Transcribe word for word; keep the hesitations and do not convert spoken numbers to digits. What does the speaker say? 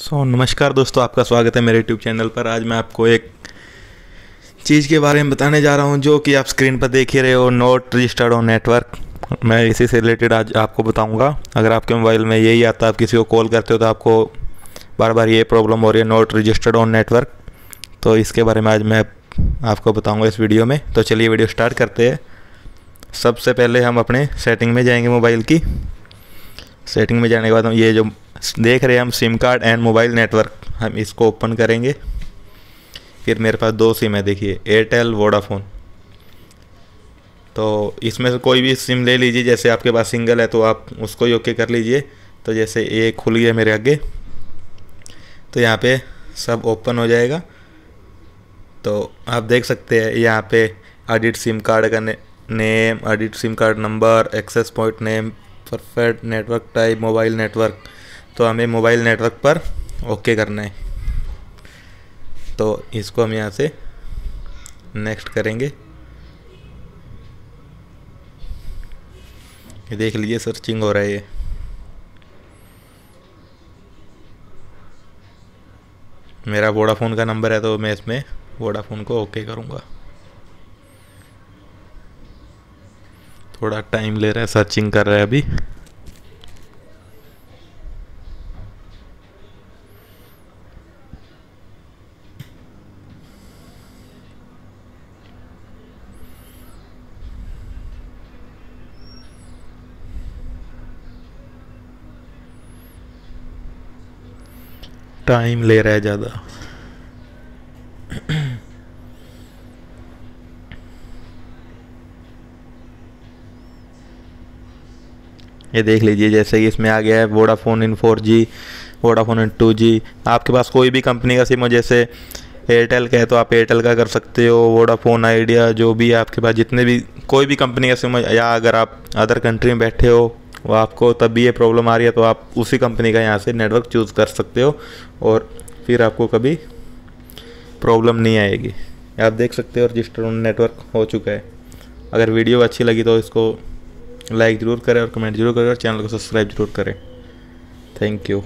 सो so, नमस्कार दोस्तों, आपका स्वागत है मेरे यूट्यूब चैनल पर। आज मैं आपको एक चीज़ के बारे में बताने जा रहा हूं जो कि आप स्क्रीन पर देख ही रहे हो, नॉट रजिस्टर्ड ऑन नेटवर्क। मैं इसी से रिलेटेड आज आपको बताऊंगा। अगर आपके मोबाइल में यही आता, आप किसी को कॉल करते हो तो आपको बार बार ये प्रॉब्लम हो रही है, नॉट रजिस्टर्ड ऑन नेटवर्क। तो इसके बारे में आज मैं आपको बताऊँगा इस वीडियो में। तो चलिए वीडियो स्टार्ट करते हैं। सबसे पहले हम अपने सेटिंग में जाएँगे, मोबाइल की सेटिंग में जाने के बाद हम ये जो देख रहे हैं हम SIM card and mobile network, हम इसको ओपन करेंगे। फिर मेरे पास दो सिम है, देखिए एयरटेल वोडाफोन। तो इसमें से कोई भी सिम ले लीजिए। जैसे आपके पास सिंगल है तो आप उसको ही ओके कर लीजिए। तो जैसे ये खुल गया मेरे आगे, तो यहाँ पे सब ओपन हो जाएगा। तो आप देख सकते हैं यहाँ पे एडिट सिम कार्ड का name, edit SIM card number, access point name, perfect network type, mobile network. तो हमें मोबाइल नेटवर्क पर ओके करना है। तो इसको हम यहाँ से नेक्स्ट करेंगे। ये देख लीजिए सर्चिंग हो रहा है। ये मेरा वोडाफोन का नंबर है तो मैं इसमें वोडाफोन को ओके करूँगा। थोड़ा टाइम ले रहा है, सर्चिंग कर रहा है अभी। टाइम ले रहा है ज़्यादा। ये देख लीजिए जैसे कि इसमें आ गया है Vodafone in four G, Vodafone in two G. आपके पास कोई भी कंपनी का सिम हो, जैसे एयरटेल का है तो आप एयरटेल का कर सकते हो, वोडाफोन, आइडिया, जो भी आपके पास जितने भी कोई भी कंपनी का सिम हो, या अगर आप अदर कंट्री में बैठे हो वो आपको तब भी ये प्रॉब्लम आ रही है तो आप उसी कंपनी का यहाँ से नेटवर्क चूज़ कर सकते हो और फिर आपको कभी प्रॉब्लम नहीं आएगी। आप देख सकते हो रजिस्टर्ड ऑन नेटवर्क हो चुका है। अगर वीडियो अच्छी लगी तो इसको लाइक ज़रूर करें और कमेंट ज़रूर करें और चैनल को सब्सक्राइब ज़रूर करें। Thank you.